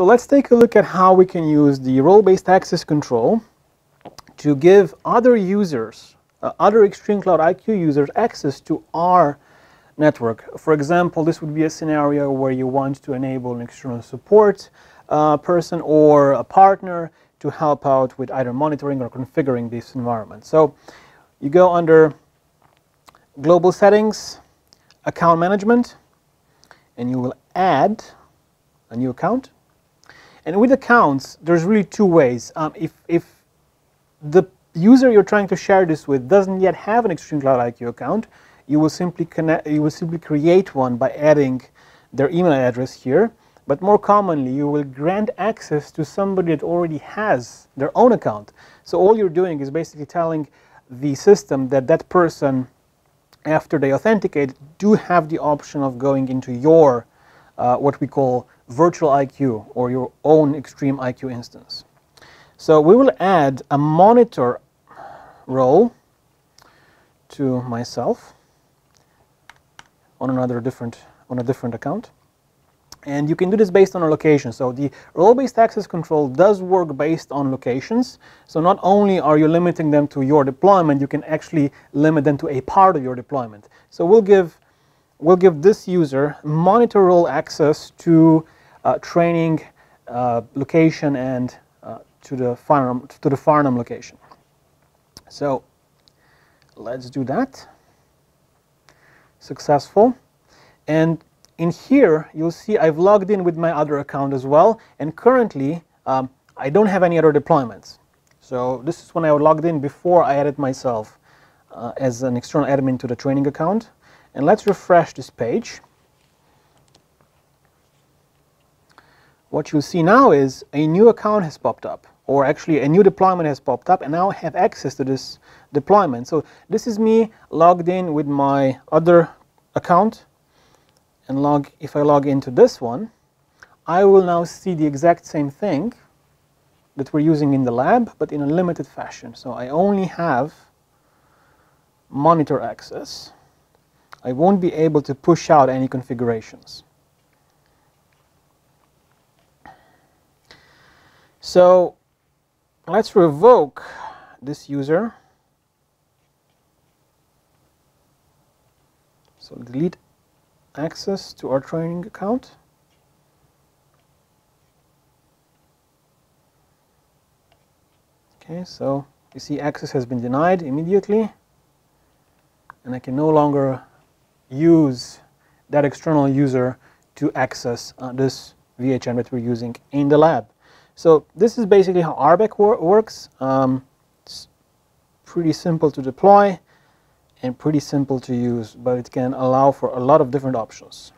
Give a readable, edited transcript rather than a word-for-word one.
So let's take a look at how we can use the role-based access control to give other users, other ExtremeCloud IQ users, access to our network. For example, this would be a scenario where you want to enable an external support person or a partner to help out with either monitoring or configuring this environment. So you go under Global Settings, Account Management, and you will add a new account. And with accounts, there's really two ways. If the user you're trying to share this with doesn't yet have an ExtremeCloud IQ account, you will simply create one by adding their email address here. But more commonly, you will grant access to somebody that already has their own account. So all you're doing is basically telling the system that that person, after they authenticate, do have the option of going into your what we call virtual IQ or your own Extreme IQ instance. So we will add a monitor role to myself on a different account, and you can do this based on a location. So the role-based access control does work based on locations. So not only are you limiting them to your deployment, you can actually limit them to a part of your deployment. So we'll give this user monitor role access to training location and to the Farnham location. So let's do that. Successful. And in here you'll see I've logged in with my other account as well, and currently I don't have any other deployments. So this is when I logged in before I added myself as an external admin to the training account. And let's refresh this page. What you'll see now is a new account has popped up, or actually a new deployment has popped up, and now I have access to this deployment. So this is me logged in with my other account, and if I log into this one, I will now see the exact same thing that we're using in the lab, but in a limited fashion. So I only have monitor access. I won't be able to push out any configurations. So let's revoke this user. So delete access to our training account. Okay, so you see access has been denied immediately, and I can no longer use that external user to access this VHM that we're using in the lab. So this is basically how RBAC works. It's pretty simple to deploy and pretty simple to use, but it can allow for a lot of different options.